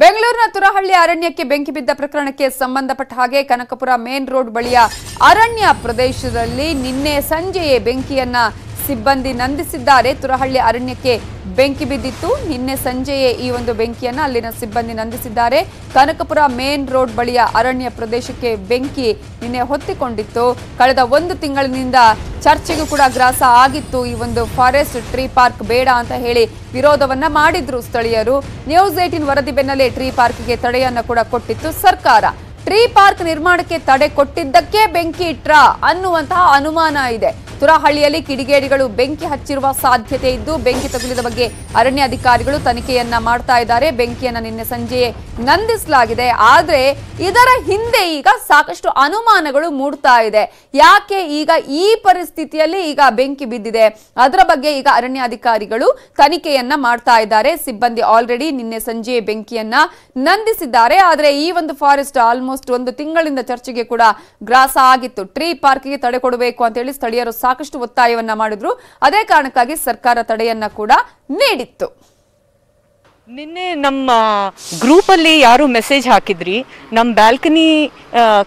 ಬೆಂಗಳೂರಿನ ತುರಹಳ್ಳಿ ಅರಣ್ಯಕ್ಕೆ ಬೆಂಕಿ ಬಿದ್ದ ಪ್ರಕರಣಕ್ಕೆ ಸಂಬಂಧಪಟ್ಟ ಹಾಗೆ ಕನಕಪುರ ಮೇನ್ ರೋಡ್ ಬಳಿಯ ಅರಣ್ಯ ಪ್ರದೇಶದಲ್ಲಿ ನಿನ್ನೆ ಸಂಜೆಯೇ ಬೆಂಕಿಯನ್ನು ಸಿಬ್ಬಂದಿ ನಂದಿಸಿದ್ದಾರೆ। ತುರಹಳ್ಳಿ ಅರಣ್ಯಕ್ಕೆ ಬೆಂಕಿ ಬಿದ್ದಿತ್ತು। ನಿನ್ನೆ ಸಂಜೆಯೇ ಈ ಒಂದು ಬೆಂಕಿಯನ್ನು ಅಲ್ಲಿನ ಸಿಬ್ಬಂದಿ ನಂದಿಸಿದ್ದಾರೆ। ಕನಕಪುರ ಮೇನ್ ರೋಡ್ ಬಳಿಯ ಅರಣ್ಯ ಪ್ರದೇಶಕ್ಕೆ ಬೆಂಕಿ ನಿನ್ನೆ ಹೊತ್ತಿಕೊಂಡಿತ್ತು। ಕಳೆದ ಒಂದು ತಿಂಗಳಿನಿಂದ ಚರ್ಚೆಗೂ ಕೂಡ ಗ್ರಾಸ ಆಗಿತ್ತು। ಈ ಒಂದು ಫಾರೆಸ್ಟ್ ಟ್ರೀ ಪಾರ್ಕ್ ಬೇಡ ಅಂತ ಹೇಳಿ ವಿರೋಧವನ್ನ ಮಾಡಿದ್ರು ಸ್ಥಳೀಯರು। ನ್ಯೂಸ್ 18 ವರದಿ ಬೆನ್ನಲ್ಲೇ ಟ್ರೀ ಪಾರ್ಕ್ಗೆ ತಡೆಯನ್ನ ಕೂಡ ಕೊಟ್ಟಿತ್ತು ಸರ್ಕಾರ। ಟ್ರೀ ಪಾರ್ಕ್ ನಿರ್ಮಾಣಕ್ಕೆ ತಡೆ ಕೊಟ್ಟಿದ್ದಕ್ಕೆ ಬೆಂಕಿ ಇಟ್ರಾ ಅನ್ನುವಂತಹ ಅನುಮಾನ ಇದೆ। ತುರಹಳ್ಳಿಯಲ್ಲಿ ಕಿಡಿಗೇಡಿಗಳು ಬೆಂಕಿ ಹಚ್ಚಿರುವ ಸಾಧ್ಯತೆ ಇದ್ದು ಬೆಂಕಿ ತಗುಲಿದ ಬಗ್ಗೆ ಅರಣ್ಯ ಅಧಿಕಾರಿಗಳು ತನಿಖೆಯನ್ನ ಮಾಡ್ತಾ ಇದ್ದಾರೆ। ಬೆಂಕಿಯನ್ನು ನಿನ್ನೆ ಸಂಜೆಯೇ ನಂದಿಸಲಾಗಿದೆ। ಆದರೆ ಇದರ ಹಿಂದೆ ಈಗ ಸಾಕಷ್ಟು ಅನುಮಾನಗಳು ಮೂಡ್ತಾ ಇದೆ। ಯಾಕೆ ಈಗ ಈ ಪರಿಸ್ಥಿತಿಯಲ್ಲಿ ಈಗ ಬೆಂಕಿ ಬಿದ್ದಿದೆ ಅದರ ಬಗ್ಗೆ ಈಗ ಅರಣ್ಯ ಅಧಿಕಾರಿಗಳು ತನಿಖೆಯನ್ನ ಮಾಡ್ತಾ ಇದ್ದಾರೆ। ಸಿಬ್ಬಂದಿ ಆಲ್ರೆಡಿ ನಿನ್ನೆ ಸಂಜೆಯೇ ಬೆಂಕಿಯನ್ನ ನಂದಿಸಿದ್ದಾರೆ। ಆದರೆ ಈ ಒಂದು ಫಾರೆಸ್ಟ್ ಆಲ್ಮೋಸ್ಟ್ ಒಂದು ತಿಂಗಳಿಂದ ಚರ್ಚೆಗೆ ಕೂಡ ಗ್ರಾಸ ಆಗಿತ್ತು। ಟ್ರೀ ಪಾರ್ಕ್ಗೆ ತಡೆ ಕೊಡಬೇಕು ಅಂತ ಹೇಳಿ ಸ್ಥಳೀಯರು ಸಾಕಷ್ಟು ಒತ್ತಾಯವನ್ನ ಮಾಡಿದ್ರು। ಅದೇ ಕಾರಣಕ್ಕಾಗಿ ಸರ್ಕಾರ ತಡೆಯನ್ನ ಕೂಡ ನೀಡಿತ್ತು। ನಿನ್ನೆ ನಮ್ಮ ಗ್ರೂಪ್ ಅಲ್ಲಿ ಯಾರು ಮೆಸೇಜ್ ಹಾಕಿದ್ರಿ, ನಮ್ಮ ಬ್ಯಾಲ್ಕನಿ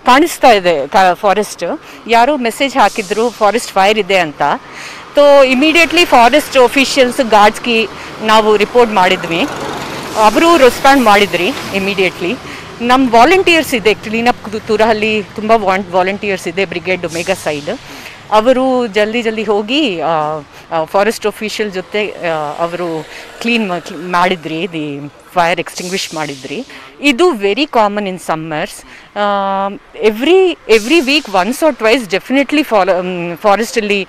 ಕಾಣಿಸ್ತಾ ಇದೆ ಫಾರೆಸ್ಟ್, ಯಾರು ಮೆಸೇಜ್ ಹಾಕಿದ್ರು ಫಾರೆಸ್ಟ್ ಫೈರ್ ಇದೆ ಅಂತ. ತೋ ಇಮಿಡಿಯೇಟ್ಲಿ ಫಾರೆಸ್ಟ್ ಆಫೀಷಿಯಲ್ಸ್ ಗಾರ್ಡ್ಸ್ಗೆ ನಾವು ರಿಪೋರ್ಟ್ ಮಾಡಿದ್ವಿ, ಅವರು ರೆಸ್ಪಾಂಡ್ ಮಾಡಿದ್ರಿ ಇಮಿಡಿಯೇಟ್ಲಿ। ನಮ್ಮ ವಾಲಂಟಿಯರ್ಸ್ ಇದೆ, ಕ್ಲೀನಪ್ ತುರಹಳ್ಳಿ ತುಂಬ ವಾಲಂಟಿಯರ್ಸ್ ಇದೆ ಬ್ರಿಗೇಡ್ ಒಮೆಗಾ ಸೈಡ್, ಅವರು ಜಲ್ದಿ ಜಲ್ದಿ ಹೋಗಿ ಫಾರೆಸ್ಟ್ ಆಫೀಷಿಯಲ್ ಜೊತೆ ಅವರು ಕ್ಲೀನ್ ಮಾಡಿದ್ರಿ, ದಿ ಫೈರ್ ಎಕ್ಸ್ಟಿಂಗ್ವಿಷ್ ಮಾಡಿದ್ರಿ। ಇದು very common in summers, every week once or twice definitely ಫಾರೆಸ್ಟಲ್ಲಿ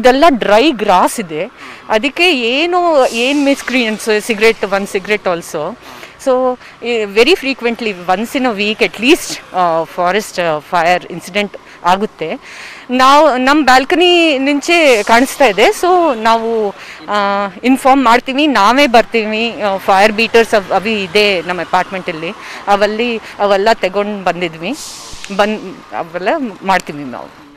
ಇದೆಲ್ಲ ಡ್ರೈ ಗ್ರಾಸ್ ಇದೆ, ಅದಕ್ಕೆ ಏನು miscreants cigarette cigarette also, so very frequently once in a week at least forest fire incident ಆಗುತ್ತೆ. ನಾವು ನಮ್ಮ ಬ್ಯಾಲ್ಕನಿ ನಿಂಚೆ ಕಾಣಿಸ್ತಾ ಇದೆ, ಸೊ ನಾವು ಇನ್ಫಾರ್ಮ್ ಮಾಡ್ತೀವಿ, ನಾವೇ ಬರ್ತೀವಿ, ಫೈರ್ ಬೀಟರ್ಸ್ ಅವಿ ಇದೆ ನಮ್ಮ ಅಪಾರ್ಟ್ಮೆಂಟಲ್ಲಿ, ಅವೆಲ್ಲ ತಗೊಂಡು ಬಂದಿದ್ವಿ, ಅವೆಲ್ಲ ಮಾಡ್ತೀವಿ ನಾವು.